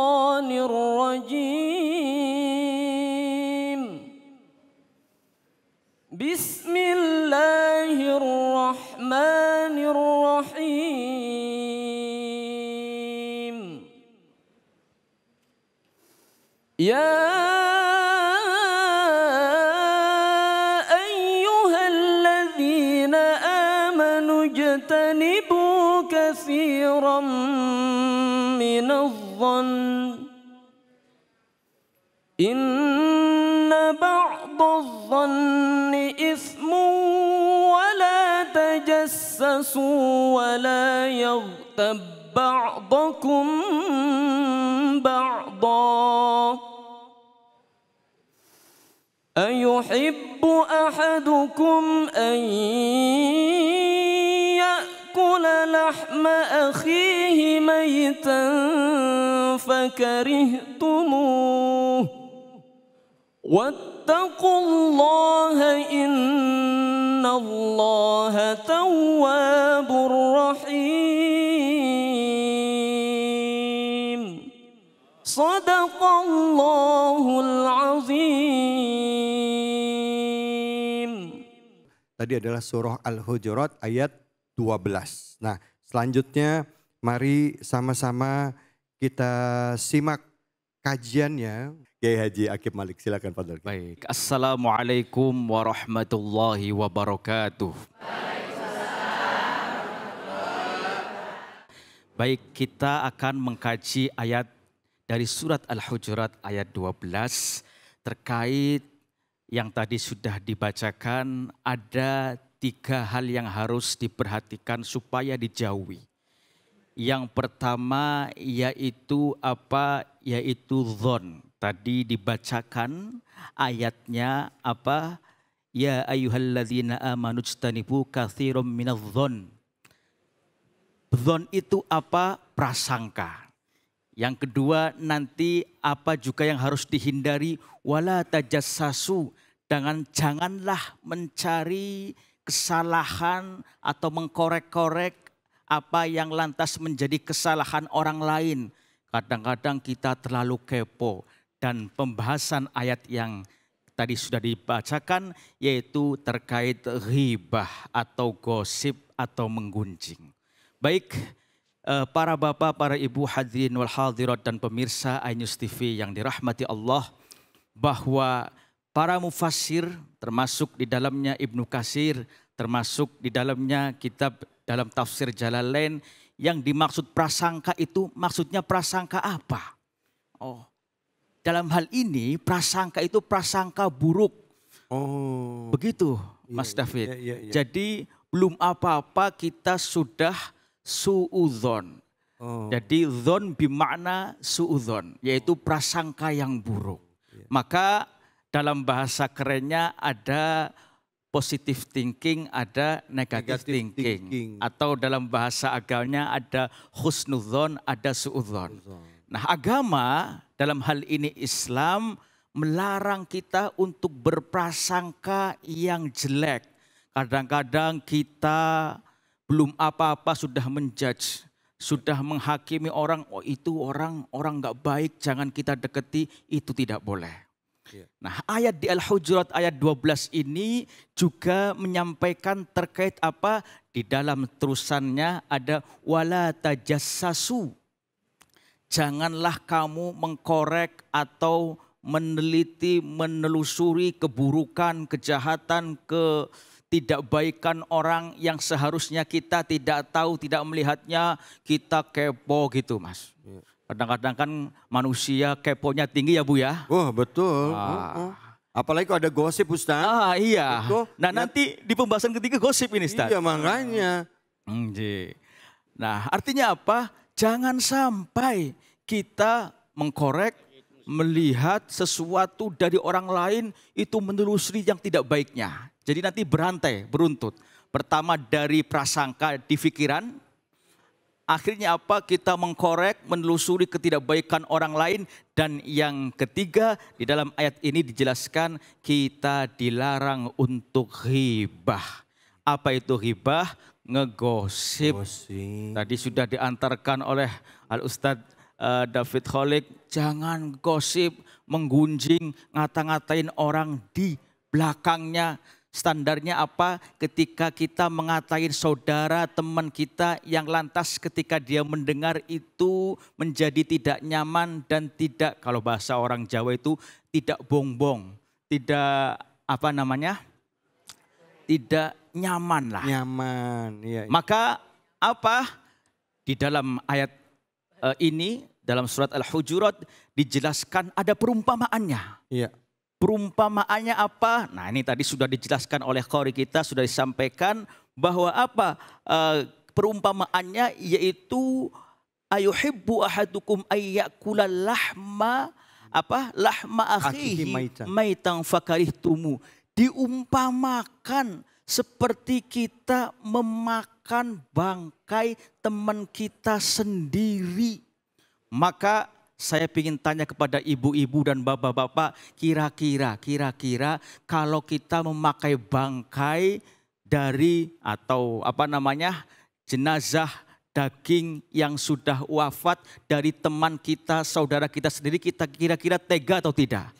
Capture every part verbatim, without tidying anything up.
syaitanir rajim. Bismillahirrahmanirrahim. Ya ayyuhalladzina amanu jtanibu katsiran minadh-dhann inna ba'dadh-dhanni ismun wa la tajassasu wa la yaghtab ba'dakum ba'da أيحب أحدكم أن يأكل لحم أخيه ميتا فكرهتموه واتقوا الله إن الله تواب رحيم صدق الله العظيم. Tadi adalah surah Al-Hujurat ayat dua belas. Nah, selanjutnya mari sama-sama kita simak kajiannya. Kyai Haji Akib Malik, silakan Pak Dr. Baik, Assalamualaikum warahmatullahi wabarakatuh. Baik, kita akan mengkaji ayat dari surat Al-Hujurat ayat dua belas terkait yang tadi sudah dibacakan, ada tiga hal yang harus diperhatikan supaya dijauhi. Yang pertama yaitu apa? Yaitu dzon. Tadi dibacakan ayatnya apa? Ya ayyuhalladzina amanu jtanibu katsiran minadh-dhon. Dzon itu apa? Prasangka. Yang kedua nanti apa juga yang harus dihindari, wala tajassasu, dengan janganlah mencari kesalahan atau mengkorek-korek apa yang lantas menjadi kesalahan orang lain. Kadang-kadang kita terlalu kepo, dan pembahasan ayat yang tadi sudah dibacakan yaitu terkait ghibah atau gosip atau menggunjing. Baik, para bapak, para ibu, hadirin wal hadirat dan pemirsa iNews T V yang dirahmati Allah, bahwa para mufassir termasuk di dalamnya Ibnu Kasir, termasuk di dalamnya kitab dalam tafsir Jalalain, yang dimaksud prasangka itu maksudnya prasangka apa? Oh, dalam hal ini prasangka itu prasangka buruk. Oh, begitu Mas iya, David. Iya, iya, iya. Jadi belum apa-apa kita sudah suudzon. Oh. Jadi dzon bermakna suudzon, yaitu prasangka yang buruk. Yeah. Maka dalam bahasa kerennya ada positive thinking, ada negative, negative thinking. thinking. Atau dalam bahasa agamanya ada husnudzon, ada suudzon. Nah, agama dalam hal ini Islam melarang kita untuk berprasangka yang jelek. Kadang-kadang kita belum apa-apa sudah menjudge, sudah menghakimi orang, oh itu orang orang nggak baik, jangan kita deketi, itu tidak boleh. Yeah. Nah, ayat di Al-Hujurat ayat dua belas ini juga menyampaikan terkait apa? Di dalam terusannya ada wala tajassasu. Janganlah kamu mengkorek atau meneliti, menelusuri keburukan, kejahatan, ke tidak baikan orang yang seharusnya kita tidak tahu, tidak melihatnya, kita kepo gitu Mas. Kadang-kadang kan manusia keponya tinggi ya Bu ya. Wah, oh, betul. Ah. Apalagi kalau ada gosip Ustaz. Ah iya. Betul. Nah, nanti di pembahasan ketiga gosip ini Ustaz. Iya makanya. Nah, artinya apa? Jangan sampai kita mengkorek, melihat sesuatu dari orang lain itu menelusuri yang tidak baiknya. Jadi nanti berantai, beruntut. Pertama dari prasangka di pikiran, akhirnya apa? Kita mengkorek, menelusuri ketidakbaikan orang lain. Dan yang ketiga, di dalam ayat ini dijelaskan kita dilarang untuk ghibah. Apa itu ghibah? Ngegosip. Gosip. Tadi sudah diantarkan oleh Al-Ustadz uh, David Khalik, jangan gosip, menggunjing, ngata-ngatain orang di belakangnya. Standarnya apa? Ketika kita mengatain saudara, teman kita yang lantas ketika dia mendengar itu menjadi tidak nyaman dan tidak, kalau bahasa orang Jawa itu tidak bongbong, tidak apa namanya, tidak nyaman lah. Nyaman. Iya, iya. Maka apa di dalam ayat uh, ini dalam surat Al-Hujurat dijelaskan ada perumpamaannya. Iya. Perumpamaannya apa? Nah ini tadi sudah dijelaskan oleh Qori kita, sudah disampaikan bahwa apa uh, perumpamaannya, yaitu ayuhibbu ahadukum ayyakula lahma apa lahma akhihi maitan fakarihtumu. Diumpamakan seperti kita memakan bangkai teman kita sendiri. Maka saya ingin tanya kepada ibu-ibu dan bapak-bapak, kira-kira, kira-kira kalau kita memakai bangkai dari atau apa namanya jenazah daging yang sudah wafat dari teman kita, saudara kita sendiri, kita kira-kira tega atau tidak?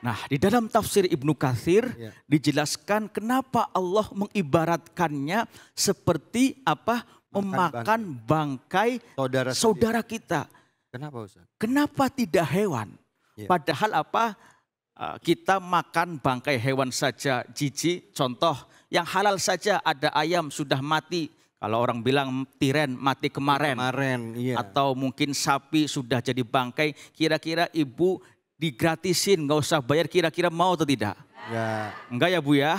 Nah, di dalam tafsir Ibnu Kasir ya. dijelaskan kenapa Allah mengibaratkannya seperti apa memakan bangkai saudara, saudara kita. Kenapa Ustaz? Kenapa tidak hewan? Ya. Padahal apa kita makan bangkai hewan saja jijik. Contoh yang halal saja ada ayam sudah mati. Kalau orang bilang tiren mati kemarin, kemarin iya. atau mungkin sapi sudah jadi bangkai. Kira-kira ibu digratisin, nggak usah bayar, kira-kira mau atau tidak? Ya. Enggak ya Bu ya? Ya.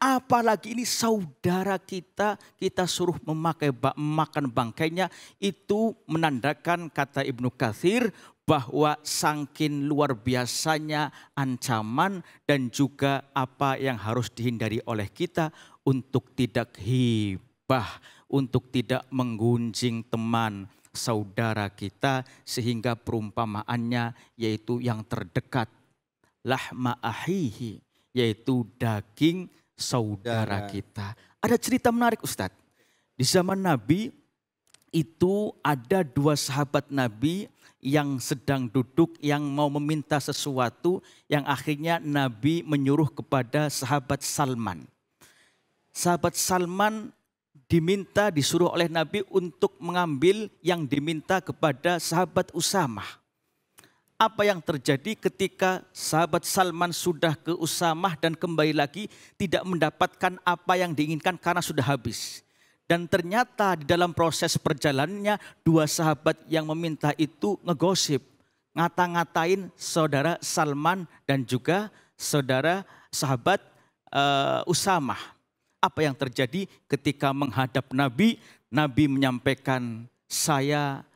Apalagi ini saudara kita, kita suruh memakai makan bangkainya. Itu menandakan kata Ibnu Kasir bahwa sangkin luar biasanya ancaman dan juga apa yang harus dihindari oleh kita untuk tidak hibah, untuk tidak menggunjing teman saudara kita, sehingga perumpamaannya yaitu yang terdekat lahma ahihi, yaitu daging saudara kita. Ada cerita menarik Ustadz. Di zaman Nabi itu ada dua sahabat Nabi yang sedang duduk yang mau meminta sesuatu, yang akhirnya Nabi menyuruh kepada sahabat Salman. Sahabat Salman diminta, disuruh oleh Nabi untuk mengambil yang diminta kepada sahabat Usamah. Apa yang terjadi ketika sahabat Salman sudah ke Usamah dan kembali lagi tidak mendapatkan apa yang diinginkan karena sudah habis. Dan ternyata di dalam proses perjalanannya dua sahabat yang meminta itu ngegosip, ngata-ngatain saudara Salman dan juga saudara sahabat uh, Usamah. Apa yang terjadi ketika menghadap Nabi, Nabi menyampaikan saya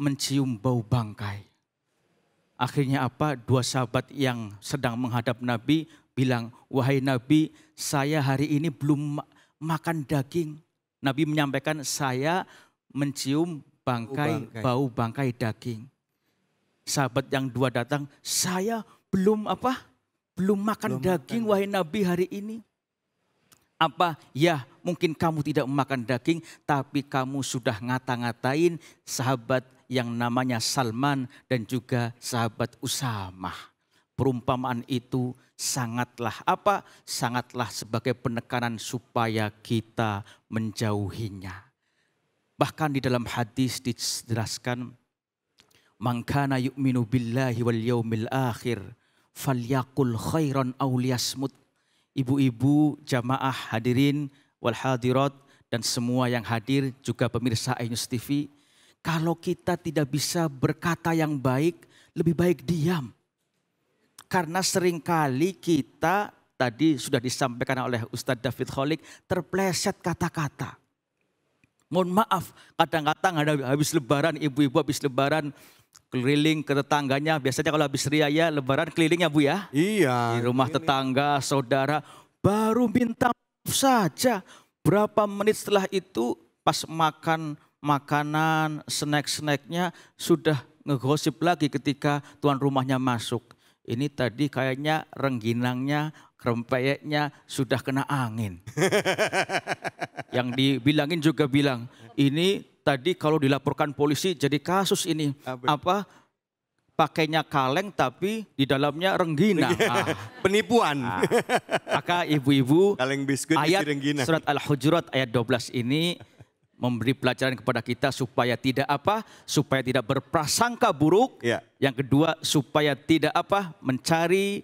mencium bau bangkai. Akhirnya apa? Dua sahabat yang sedang menghadap Nabi bilang, wahai Nabi, saya hari ini belum makan daging. Nabi menyampaikan saya mencium bangkai, bau bangkai, bau bangkai daging. Sahabat yang dua datang, saya belum apa? Belum makan belum daging makan. Wahai Nabi hari ini. Apa ya, mungkin kamu tidak memakan daging, tapi kamu sudah ngata-ngatain sahabat yang namanya Salman dan juga sahabat Usamah. Perumpamaan itu sangatlah apa? Sangatlah sebagai penekanan supaya kita menjauhinya. Bahkan di dalam hadis dijelaskan, man kana yu'minu billahi wal yaumil akhir falyakul khairan aw liyasmut. Ibu-ibu, jamaah hadirin, wal hadirat, dan semua yang hadir juga pemirsa iNews T V. Kalau kita tidak bisa berkata yang baik, lebih baik diam. Karena seringkali kita, tadi sudah disampaikan oleh Ustaz David Khalik, terpleset kata-kata. Mohon maaf, kadang-kadang ada habis lebaran, ibu-ibu habis lebaran, keliling ke tetangganya, biasanya kalau habis riaya lebaran kelilingnya Bu ya? Iya. Di rumah tetangga, saudara, baru minta maaf saja. Berapa menit setelah itu pas makan makanan, snack-snacknya sudah ngegosip lagi ketika tuan rumahnya masuk. Ini tadi kayaknya rengginangnya, kerempeyeknya sudah kena angin. Yang dibilangin juga bilang, ini tadi kalau dilaporkan polisi jadi kasus ini apa? Pakainya kaleng tapi di dalamnya renggina. Ah. Penipuan. Ah. Maka ibu-ibu, ayat surat Al-Hujurat ayat dua belas ini memberi pelajaran kepada kita supaya tidak apa? Supaya tidak berprasangka buruk. Ya. Yang kedua, supaya tidak apa? Mencari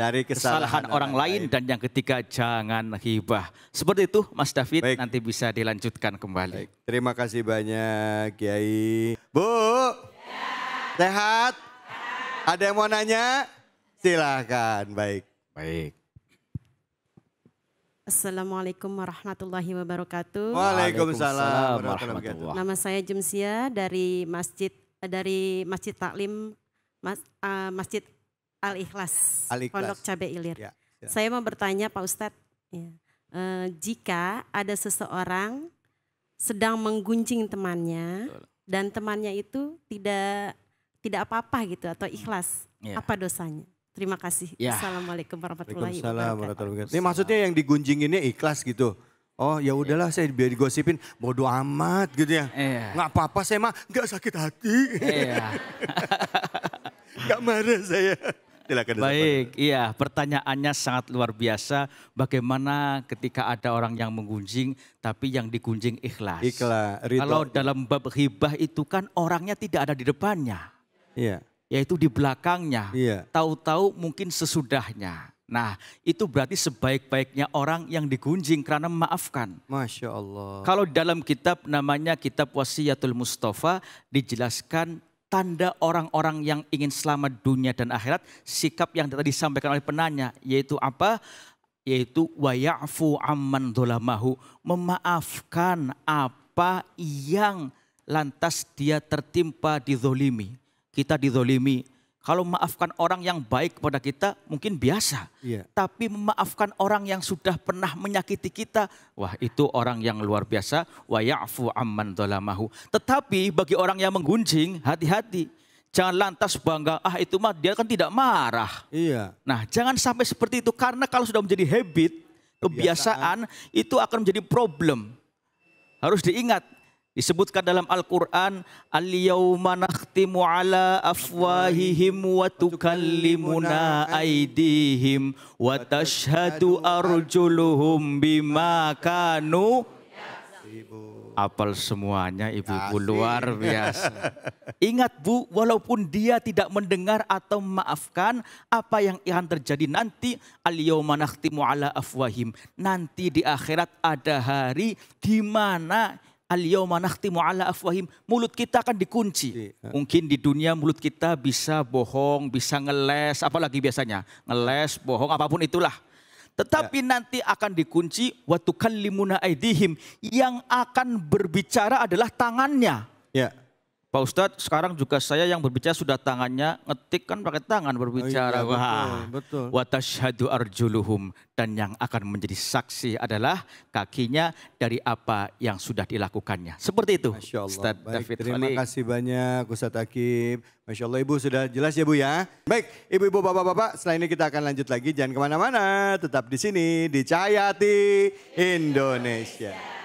dari kesalahan, kesalahan orang, orang lain. lain. Dan yang ketiga, jangan hibah. Seperti itu Mas David, baik, nanti bisa dilanjutkan kembali. Baik. Terima kasih banyak Kiai. Bu, sehat? Ada yang mau nanya? Silahkan. Baik. Baik. Assalamualaikum warahmatullahi wabarakatuh. Waalaikumsalam warahmatullahi wabarakatuh. Nama saya Jumsia dari Masjid dari Masjid Taklim mas, uh, Masjid Al Ikhlas Pondok Cabe Ilir. Ya, ya. Saya mau bertanya Pak Ustadz, ya, uh, jika ada seseorang sedang menggunjing temannya dan temannya itu tidak tidak apa-apa gitu atau ikhlas, ya, apa dosanya? Terima kasih. Ya. Assalamualaikum warahmatullahi wabarakatuh. Ini maksudnya yang digunjing ini ikhlas gitu. Oh ya udahlah, ya, saya biar digosipin, bodoh amat gitu ya. ya. Nggak apa-apa saya mah, nggak sakit hati. Ya. Nggak marah saya. Silakan. Baik, depan. Iya, pertanyaannya sangat luar biasa. Bagaimana ketika ada orang yang menggunjing tapi yang digunjing ikhlas. Ikhlas. Kalau dalam bab hibah itu kan orangnya tidak ada di depannya. Iya. Yaitu di belakangnya, iya, tahu-tahu mungkin sesudahnya. Nah itu berarti sebaik-baiknya orang yang digunjing karena memaafkan. Masya Allah. Kalau dalam kitab namanya kitab Wasiyatul Mustafa dijelaskan tanda orang-orang yang ingin selamat dunia dan akhirat. Sikap yang tadi disampaikan oleh penanya yaitu apa? Yaitu wayafu amman dolamahu, memaafkan apa yang lantas dia tertimpa dizolimi. Kita dizolimi, kalau memaafkan orang yang baik kepada kita mungkin biasa. Yeah. Tapi memaafkan orang yang sudah pernah menyakiti kita, wah itu orang yang luar biasa. Wa ya'fu amman dolamahu. Tetapi bagi orang yang menggunjing, hati-hati. Jangan lantas bangga, ah itu mah dia kan tidak marah. Iya. Yeah. Nah jangan sampai seperti itu, karena kalau sudah menjadi habit, kebiasaan, kebiasaan. itu akan menjadi problem. Harus diingat. Disebutkan dalam Al-Quran, al-yawma nakhtimu ala afwahihim wa tukallimuna aydihim wa tashhadu arjuluhum bima kanu. Apal semuanya ibu-ibu, luar biasa. Ingat Bu, walaupun dia tidak mendengar atau memaafkan, apa yang akan terjadi nanti, al-yawma nakhtimu ala afwahim. Nanti di akhirat ada hari di mana al-yawma nakhtimu ala afwahim, mulut kita akan dikunci. Mungkin di dunia mulut kita bisa bohong, bisa ngeles, apalagi biasanya ngeles, bohong, apapun itulah. Tetapi ya, nanti akan dikunci. Wa tukallimuna aydihim, yang akan berbicara adalah tangannya. Ya. Pak Ustadz, sekarang juga saya yang berbicara sudah tangannya, ngetik kan pakai tangan berbicara. Oh iya, betul, betul. Wa tashhadu arjuluhum, dan yang akan menjadi saksi adalah kakinya dari apa yang sudah dilakukannya. Seperti itu. Masya Allah. Ustadz Baik, David terima Khalik. kasih banyak Ustadz Akib. Masya Allah Ibu, sudah jelas ya Bu ya. Baik Ibu-Ibu, Bapak-Bapak, setelah ini kita akan lanjut lagi. Jangan kemana-mana, tetap di sini di Cahayati Indonesia.